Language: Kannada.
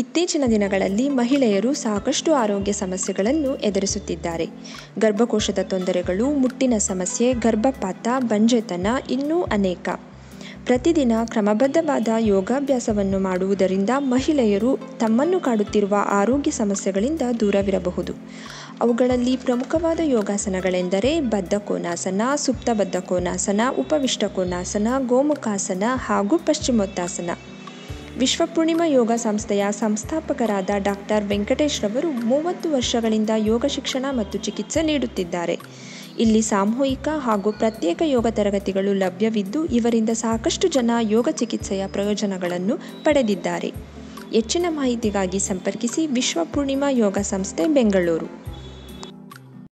ಇತ್ತೀಚಿನ ದಿನಗಳಲ್ಲಿ ಮಹಿಳೆಯರು ಸಾಕಷ್ಟು ಆರೋಗ್ಯ ಸಮಸ್ಯೆಗಳನ್ನು ಎದುರಿಸುತ್ತಿದ್ದಾರೆ. ಗರ್ಭಕೋಶದ ತೊಂದರೆಗಳು, ಮುಟ್ಟಿನ ಸಮಸ್ಯೆ, ಗರ್ಭಪಾತ, ಬಂಜೆತನ ಇನ್ನೂ ಅನೇಕ. ಪ್ರತಿದಿನ ಕ್ರಮಬದ್ಧವಾದ ಯೋಗಾಭ್ಯಾಸವನ್ನು ಮಾಡುವುದರಿಂದ ಮಹಿಳೆಯರು ತಮ್ಮನ್ನು ಕಾಡುತ್ತಿರುವ ಆರೋಗ್ಯ ಸಮಸ್ಯೆಗಳಿಂದ ದೂರವಿರಬಹುದು. ಅವುಗಳಲ್ಲಿ ಪ್ರಮುಖವಾದ ಯೋಗಾಸನಗಳೆಂದರೆ ಬದ್ಧ ಕೋನಾಸನ, ಸುಪ್ತ ಬದ್ಧ ಕೋನಾಸನ, ಉಪವಿಷ್ಟ ಕೋನಾಸನ, ಗೋಮುಖಾಸನ ಹಾಗೂ ಪಶ್ಚಿಮೋತ್ತಾಸನ. ವಿಶ್ವ ಪೂರ್ಣಿಮಾ ಯೋಗ ಸಂಸ್ಥೆಯ ಸಂಸ್ಥಾಪಕರಾದ ಡಾಕ್ಟರ್ ವೆಂಕಟೇಶ್ ರವರು 30 ವರ್ಷಗಳಿಂದ ಯೋಗ ಶಿಕ್ಷಣ ಮತ್ತು ಚಿಕಿತ್ಸೆ ನೀಡುತ್ತಿದ್ದಾರೆ. ಇಲ್ಲಿ ಸಾಮೂಹಿಕ ಹಾಗೂ ಪ್ರತ್ಯೇಕ ಯೋಗ ತರಗತಿಗಳು ಲಭ್ಯವಿದ್ದು, ಇವರಿಂದ ಸಾಕಷ್ಟು ಜನ ಯೋಗ ಚಿಕಿತ್ಸೆಯ ಪ್ರಯೋಜನಗಳನ್ನು ಪಡೆದಿದ್ದಾರೆ. ಹೆಚ್ಚಿನ ಮಾಹಿತಿಗಾಗಿ ಸಂಪರ್ಕಿಸಿ ವಿಶ್ವ ಪೂರ್ಣಿಮಾ ಯೋಗ ಸಂಸ್ಥೆ, ಬೆಂಗಳೂರು.